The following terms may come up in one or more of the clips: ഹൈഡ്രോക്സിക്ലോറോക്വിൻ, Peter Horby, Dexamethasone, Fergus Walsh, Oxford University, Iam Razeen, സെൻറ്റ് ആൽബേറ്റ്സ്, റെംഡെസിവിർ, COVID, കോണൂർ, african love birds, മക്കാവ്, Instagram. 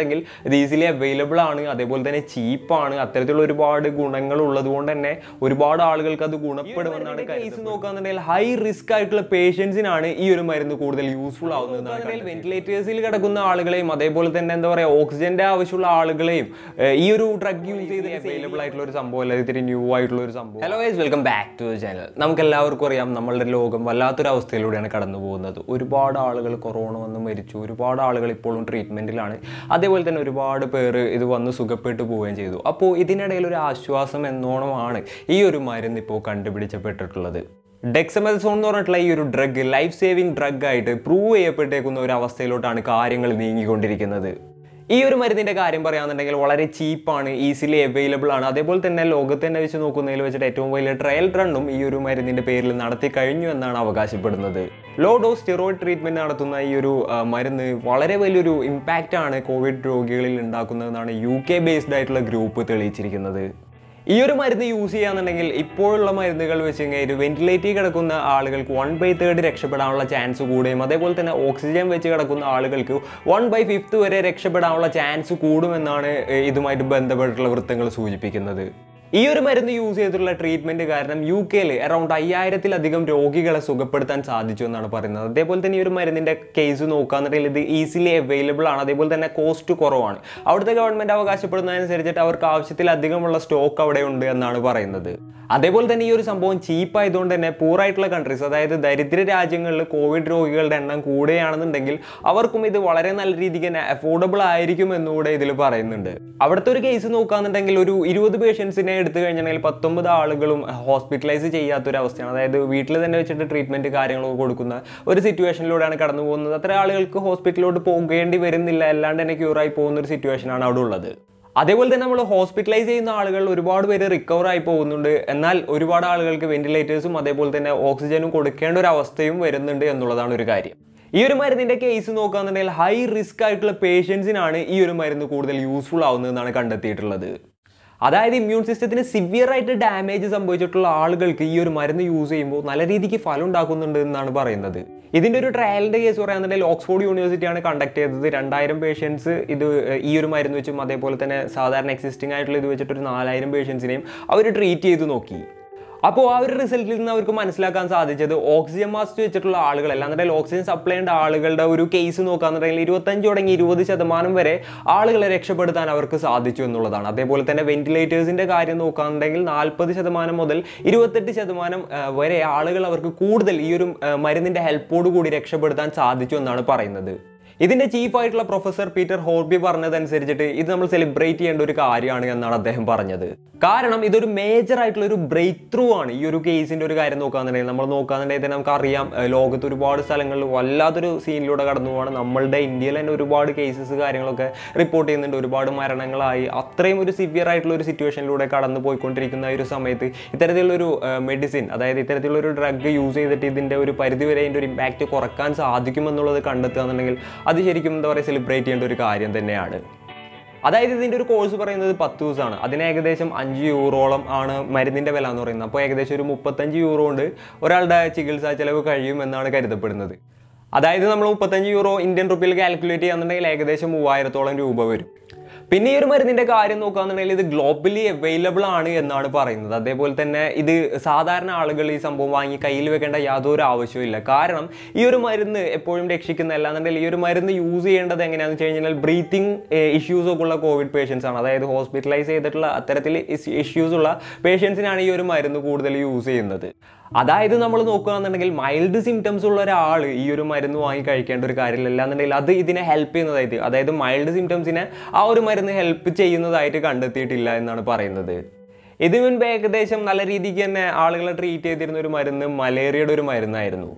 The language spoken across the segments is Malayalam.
It is easily available and cheap. High risk patients are useful. Ventilators oxygen drug use. Hello guys, welcome back to the channel. We will be able to get a sugar pit. So, this is the Dexamethasone is a drug, life-saving drug. This is cheap and easily available. That is why the trial run is low dose steroid treatment is impact on COVID UK based group. If you use this ventilator, 1/3 is chance of oxygen, 1/5 is chance of this treatment is UK around 5000 case easily available and cost to corona. Out the government our stock that is cheap poor countries, affordable. If you have hospitalized, you can get treatment. If you have a situation where you can't go to hospital, you can't go to situation. That's why we hospitalize and recover. Ventilators and oxygen. If you have a case of high-risk patients, useful. That is, the immune system is severe damage. This is a trial case in Oxford University. Conducted 2000 patients. This is an existing 4000 patients. They are treated. If you have a result, you can see the oxygen mask. If you have a oxygen supply, you can case in the ventilators. If you have ventilators, this is the chief of Professor Peter Horby. This is a celebrity and this is a major breakthrough. This case is a very that is a celebration. That is the course of the Pathus. That is the €5 and Marinda Velanor. That is the €35 or Alda Chigils. That is the €35 Indian rupee calculator and the wire toll and Uber. Pinir is globally available. They both either Southern Allegal, some Bomangi, Kailwek and Yadura Avashilla Karam. Yurumarin, a poem chicken, Yurumarin, the use and change breathing issues of COVID patients. Another hospitalized issues patients in Yurumarin, the good use in the that is the mild symptoms of the mild symptoms in a help ചെയ്യുന്നതായിട്ട് കണ്ടെത്തിയിട്ടില്ല എന്നാണ് പറയുന്നത്. ഇതിന് ഏകദേശം നല്ല രീതിക്ക് തന്നെ ആളുകളെ ട്രീറ്റ് ചെയ്തിരുന്ന ഒരു മരുന്ന് മലേറിയയുടെ ഒരു മരുന്നായിരുന്നു.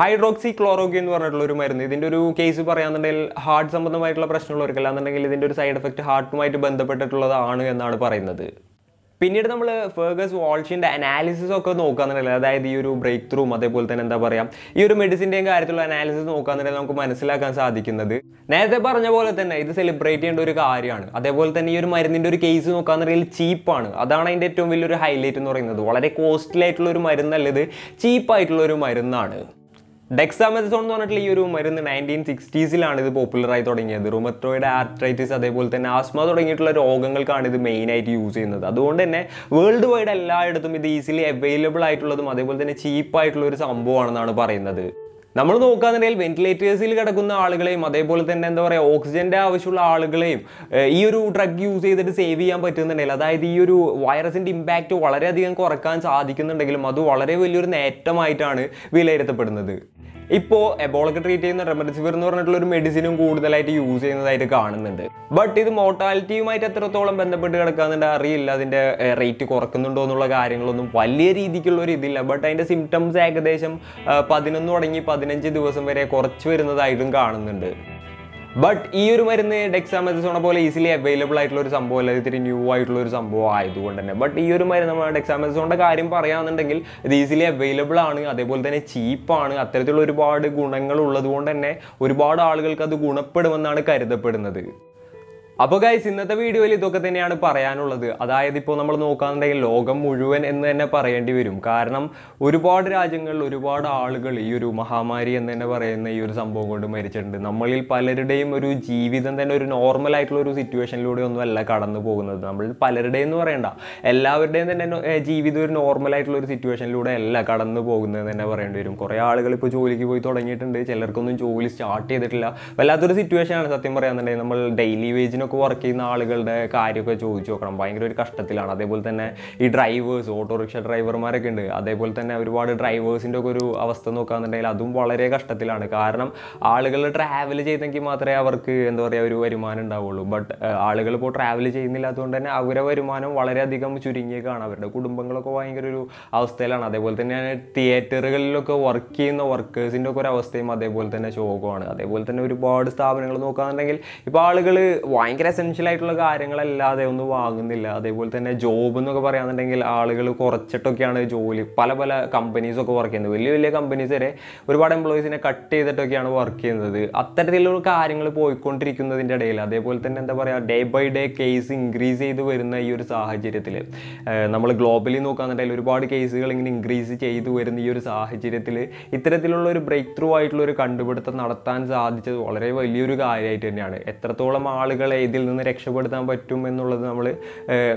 ഹൈഡ്രോക്സിക്ലോറോക്വിൻ എന്ന് പറഞ്ഞിട്ടുള്ള ഒരു മരുന്ന്. ഇതിന്റെ ഒരു കേസ് പറയാന്നുണ്ടെങ്കിൽ ഹാർട്ട് സംബന്ധമായിട്ടുള്ള പ്രശ്നമുള്ളവർക്കല്ല എന്നുണ്ടെങ്കിൽ ഇതിന്റെ ഒരു സൈഡ് എഫക്റ്റ് ഹാർട്ടുമായിട്ട് ബന്ധപ്പെട്ടിട്ടുള്ളതാണ് എന്നാണ് പറയുന്നത്. പിന്നീട് നമ്മൾ ഫെർഗസ് വാൾഷിന്റെ അനാലിസിസ് ഒക്കെ നോക്കാനാണ്. അതായത് ഈ ഒരു ബ്രേക്ക്ത്രൂ അതേപോലെ തന്നെ എന്താ പറയാ ഈ ഒരു മെഡിസിൻറെ കാര്യത്തിലുള്ള അനാലിസിസ് നോക്കാനാണ് നമുക്ക് മനസ്സിലാക്കാൻ സാധിക്കുന്നത്. നേരത്തെ പറഞ്ഞ പോലെ തന്നെ ഇത് സെലിബ്രേറ്റ് ചെയ്യേണ്ട ഒരു കാര്യമാണ്. അതേപോലെ തന്നെ ഈ ഒരു മരുന്നിന്റെ ഒരു കേസ് നോക്കാനാണ് ചീപ്പ് ആണ്. അതാണ് അതിന്റെ ഏറ്റവും വലിയ ഒരു ഹൈലൈറ്റ് എന്ന് പറയുന്നത്. വളരെ കോസ്റ്റ്ലി ആയിട്ടുള്ള ഒരു മരുന്നല്ല ഇത്. ചീപ്പ് ആയിട്ടുള്ള ഒരു മരുന്നാണ്. Dexamethasone എന്ന് പറഞ്ഞിട്ടുള്ള ഈ ഒരു മരുന്ന് 1960s-ലാണ് ഇത് പോപ്പുലറായി തുടങ്ങിയത്. റൂമറ്റോയിഡ് ആർത്രൈറ്റിസ് അതേപോലെ തന്നെ ആസ്മ തുടങ്ങിയിട്ടുള്ള രോഗങ്ങൾക്കാണ് ഇത് മെയിനായിട്ട് യൂസ് ചെയ്യുന്നത്. അതുകൊണ്ട് തന്നെ വേൾഡ് വൈഡ് എല്ലായിടത്തും ഇത് ഈസിലി അവൈലബിൾ ആയിട്ടുള്ളതും അതേപോലെ തന്നെ ചീപ്പായിട്ടുള്ള ഒരു സംഭവമാണെന്നാണ് പറയുന്നത്. നമ്മൾ നോക്കുകയാണെന്നുണ്ടെങ്കിൽ വെന്റിലേറ്റേഴ്സിൽ കിടക്കുന്ന ആളുകളെയും അതേപോലെ തന്നെ എന്താ പറയുക ഓക്സിജൻ്റെ ആവശ്യമുള്ള ആളുകളെയും ഈ ഒരു ഡ്രഗ് യൂസ് ചെയ്തിട്ട് സേവ് ചെയ്യാൻ പറ്റുന്നുണ്ടെങ്കിൽ, അതായത് ഈ ഒരു വൈറസിൻ്റെ ഇമ്പാക്റ്റ് വളരെയധികം കുറക്കാൻ സാധിക്കുന്നുണ്ടെങ്കിലും അത് വളരെ വലിയൊരു നേട്ടമായിട്ടാണ് വിലയിരുത്തപ്പെടുന്നത്. ഇപ്പോൾ എബോളൊക്കെ ട്രീറ്റ് ചെയ്യുന്ന റെംഡെസിവിർ എന്ന് പറഞ്ഞിട്ടുള്ള ഒരു മെഡിസിനും കൂടുതലായിട്ട് യൂസ് ചെയ്യുന്നതായിട്ട് കാണുന്നുണ്ട്. ബട്ട് ഇത് മോർട്ടാലിറ്റിയുമായിട്ട് എത്രത്തോളം ബന്ധപ്പെട്ട് കിടക്കാന്നുണ്ട് അറിയില്ല, അതിൻ്റെ റേറ്റ് കുറക്കുന്നുണ്ടോ എന്നുള്ള കാര്യങ്ങളൊന്നും വലിയ രീതിക്കുള്ള ഒരു ഇതില്ല. ബട്ട് അതിൻ്റെ സിംറ്റംസ് ഏകദേശം 11 തുടങ്ങി 15 ദിവസം വരെ കുറച്ച് വരുന്നതായിട്ടും കാണുന്നുണ്ട്. ബട്ട് ഈ ഒരു മരുന്ന് ഡെക്സാമെഥസോൺ പോലെ ഈസിലി അവൈലബിൾ ആയിട്ടുള്ള ഒരു സംഭവമല്ല, ഇത്തിരി ന്യൂ ആയിട്ടുള്ള ഒരു സംഭവം ആയതുകൊണ്ട് തന്നെ. ബട്ട് ഈ ഒരു മരുന്ന് ഡെക്സാമെഥസോണിൻ്റെ കാര്യം പറയുകയാണെന്നുണ്ടെങ്കിൽ ഇത് ഈസിലി അവൈലബിൾ ആണ്, അതേപോലെ തന്നെ ചീപ്പാണ്. അത്തരത്തിലുള്ള ഒരുപാട് ഗുണങ്ങൾ ഉള്ളതുകൊണ്ട് തന്നെ ഒരുപാട് ആളുകൾക്ക് അത് ഗുണപ്പെടുമെന്നാണ് കരുതപ്പെടുന്നത്. അപ്പോൾ ഗൈസ്, ഇന്നത്തെ വീഡിയോയിൽ ഇതൊക്കെ തന്നെയാണ് പറയാനുള്ളത്. അതായത് ഇപ്പോൾ നമ്മൾ നോക്കുകയാണെന്നുണ്ടെങ്കിൽ ലോകം മുഴുവൻ എന്ന് തന്നെ പറയേണ്ടി വരും. കാരണം ഒരുപാട് രാജ്യങ്ങളിൽ ഒരുപാട് ആളുകൾ ഈ ഒരു മഹാമാരി എന്ന് തന്നെ പറയുന്ന ഈ ഒരു സംഭവം കൊണ്ട് മരിച്ചിട്ടുണ്ട്. നമ്മളിൽ പലരുടെയും ഒരു ജീവിതം തന്നെ ഒരു നോർമൽ ആയിട്ടുള്ള ഒരു സിറ്റുവേഷനിലൂടെ ഒന്നുമല്ല കടന്നു പോകുന്നത്. നമ്മൾ പലരുടെയും എന്ന് പറയണ്ട, എല്ലാവരുടെയും തന്നെ ജീവിതം ഒരു നോർമൽ ആയിട്ടുള്ള ഒരു സിറ്റുവേഷനിലൂടെ അല്ല കടന്നു പോകുന്നതെന്ന് തന്നെ പറയേണ്ടി വരും. കുറേ ആളുകൾ ഇപ്പോൾ ജോലിക്ക് പോയി തുടങ്ങിയിട്ടുണ്ട്, ചിലർക്കൊന്നും ജോലി സ്റ്റാർട്ട് ചെയ്തിട്ടില്ല. വല്ലാത്തൊരു സിറ്റുവേഷനാണ് സത്യം പറയുകയാണെന്നുണ്ടെങ്കിൽ. നമ്മൾ ഡെയിലി വേജിന് വർക്ക് ചെയ്യുന്ന ആളുകളുടെ കാര്യമൊക്കെ ചോദിച്ചു നോക്കണം, ഭയങ്കര ഒരു കഷ്ടത്തിലാണ്. അതേപോലെ തന്നെ ഈ ഡ്രൈവേഴ്സ്, ഓട്ടോറിക്ഷ ഡ്രൈവർമാരൊക്കെ ഉണ്ട്, അതേപോലെ തന്നെ ഒരുപാട് ഡ്രൈവേഴ്സിൻ്റെ ഒക്കെ ഒരു അവസ്ഥ നോക്കുകയാണെന്നുണ്ടെങ്കിൽ അതും വളരെ കഷ്ടത്തിലാണ്. കാരണം ആളുകൾ ട്രാവൽ ചെയ്തെങ്കിൽ മാത്രമേ അവർക്ക് എന്താ പറയുക ഒരു വരുമാനം ഉണ്ടാവുള്ളൂ. ബട്ട് ആളുകൾ ഇപ്പോൾ ട്രാവൽ ചെയ്യുന്നില്ലാത്തതുകൊണ്ട് തന്നെ അവരുടെ വരുമാനം വളരെയധികം ചുരുങ്ങിയേക്കാണ്. അവരുടെ കുടുംബങ്ങളൊക്കെ ഭയങ്കര ഒരു അവസ്ഥയിലാണ്. അതേപോലെ തന്നെ തിയേറ്ററുകളിലൊക്കെ വർക്ക് ചെയ്യുന്ന വർക്കേഴ്സിൻ്റെ ഒക്കെ ഒരു അവസ്ഥയും അതേപോലെ തന്നെ ശോകമാണ്. അതേപോലെ തന്നെ ഒരുപാട് സ്ഥാപനങ്ങൾ നോക്കുകയാണെന്നുണ്ടെങ്കിൽ ഇപ്പോൾ ആളുകൾ ഭയങ്കര എസെൻഷ്യലായിട്ടുള്ള കാര്യങ്ങളല്ലാതെ ഒന്നും വാങ്ങുന്നില്ല. അതേപോലെ തന്നെ ജോബ് എന്നൊക്കെ പറയുകയാണെന്നുണ്ടെങ്കിൽ ആളുകൾ കുറച്ചിട്ടൊക്കെയാണ് ജോലി, പല പല കമ്പനീസൊക്കെ വർക്ക് ചെയ്യുന്നത്. വലിയ വലിയ കമ്പനീസ് വരെ ഒരുപാട് എംപ്ലോയീസിനെ കട്ട് ചെയ്തിട്ടൊക്കെയാണ് വർക്ക് ചെയ്യുന്നത്. അത്തരത്തിലുള്ള കാര്യങ്ങൾ പോയിക്കൊണ്ടിരിക്കുന്നതിൻ്റെ ഇടയിൽ അതേപോലെ തന്നെ എന്താ പറയുക day by day case increase ചെയ്ത് വരുന്ന ഈ ഒരു സാഹചര്യത്തിൽ നമ്മൾ ഗ്ലോബലി നോക്കുകയാണെന്നുണ്ടെങ്കിൽ ഒരുപാട് കേസുകൾ ഇങ്ങനെ ഇൻക്രീസ് ചെയ്ത് വരുന്ന ഈ ഒരു സാഹചര്യത്തിൽ ഇത്തരത്തിലുള്ള ഒരു ബ്രേക്ക് ത്രൂ ആയിട്ടുള്ളൊരു കണ്ടുപിടുത്തം നടത്താൻ സാധിച്ചത് വളരെ വലിയൊരു കാര്യമായിട്ട് തന്നെയാണ്. എത്രത്തോളം ആളുകളെ ഇതിൽ നിന്ന് രക്ഷപ്പെടുത്താൻ പറ്റും എന്നുള്ളത് നമ്മൾ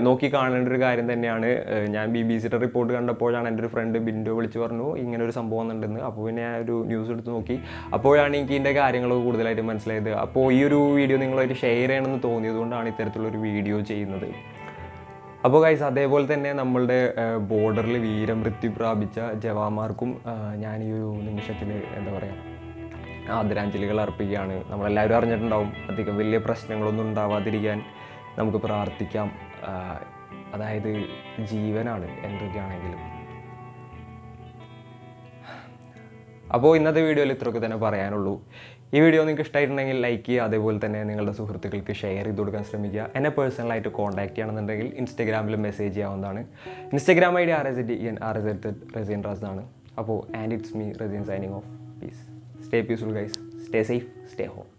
നോക്കിക്കാണേണ്ട ഒരു കാര്യം തന്നെയാണ്. ഞാൻ BBC-യുടെ റിപ്പോർട്ട് കണ്ടപ്പോഴാണ് എൻ്റെ ഒരു ഫ്രണ്ട് ബിൻഡോ വിളിച്ച് പറഞ്ഞു ഇങ്ങനൊരു സംഭവം ഉണ്ടെന്ന്. അപ്പോൾ പിന്നെ ഞാൻ ഒരു ന്യൂസ് എടുത്ത് നോക്കി, അപ്പോഴാണ് എനിക്ക് ഇതിൻ്റെ കാര്യങ്ങൾ കൂടുതലായിട്ട് മനസ്സിലായത്. അപ്പോൾ ഈ ഒരു വീഡിയോ നിങ്ങളായിട്ട് ഷെയർ ചെയ്യണമെന്ന് തോന്നിയതുകൊണ്ടാണ് ഇത്തരത്തിലുള്ളൊരു വീഡിയോ ചെയ്യുന്നത്. അപ്പോൾ ഗൈസ്, അതേപോലെ തന്നെ നമ്മളുടെ ബോർഡറിൽ വീരമൃത്യു പ്രാപിച്ച ജവാന്മാർക്കും ഞാൻ ഈ ഒരു നിമിഷത്തിൽ എന്താ പറയുക ആദരാഞ്ജലികൾ അർപ്പിക്കുകയാണ്. നമ്മളെല്ലാവരും അറിഞ്ഞിട്ടുണ്ടാവും. അധികം വലിയ പ്രശ്നങ്ങളൊന്നും ഉണ്ടാവാതിരിക്കാൻ നമുക്ക് പ്രാർത്ഥിക്കാം. അതായത് ജീവനാണ് എന്തൊക്കെയാണെങ്കിലും. അപ്പോൾ ഇന്നത്തെ വീഡിയോയിൽ ഇത്രയൊക്കെ തന്നെ പറയാനുള്ളൂ. ഈ വീഡിയോ നിങ്ങൾക്ക് ഇഷ്ടമായിട്ടുണ്ടെങ്കിൽ ലൈക്ക് ചെയ്യുക, അതേപോലെ തന്നെ നിങ്ങളുടെ സുഹൃത്തുക്കൾക്ക് ഷെയർ ചെയ്ത് കൊടുക്കാൻ ശ്രമിക്കുക. എന്നെ പേഴ്സണലായിട്ട് കോൺടാക്ട് ചെയ്യണമെന്നുണ്ടെങ്കിൽ ഇൻസ്റ്റഗ്രാമിൽ മെസ്സേജ് ചെയ്യാവുന്നതാണ്. ഇൻസ്റ്റഗ്രാം ID @RZEN_RZEN_RAS ആണ്. അപ്പോൾ and it's me Razeen signing off. Peace. Stay peaceful guys, stay safe, stay home.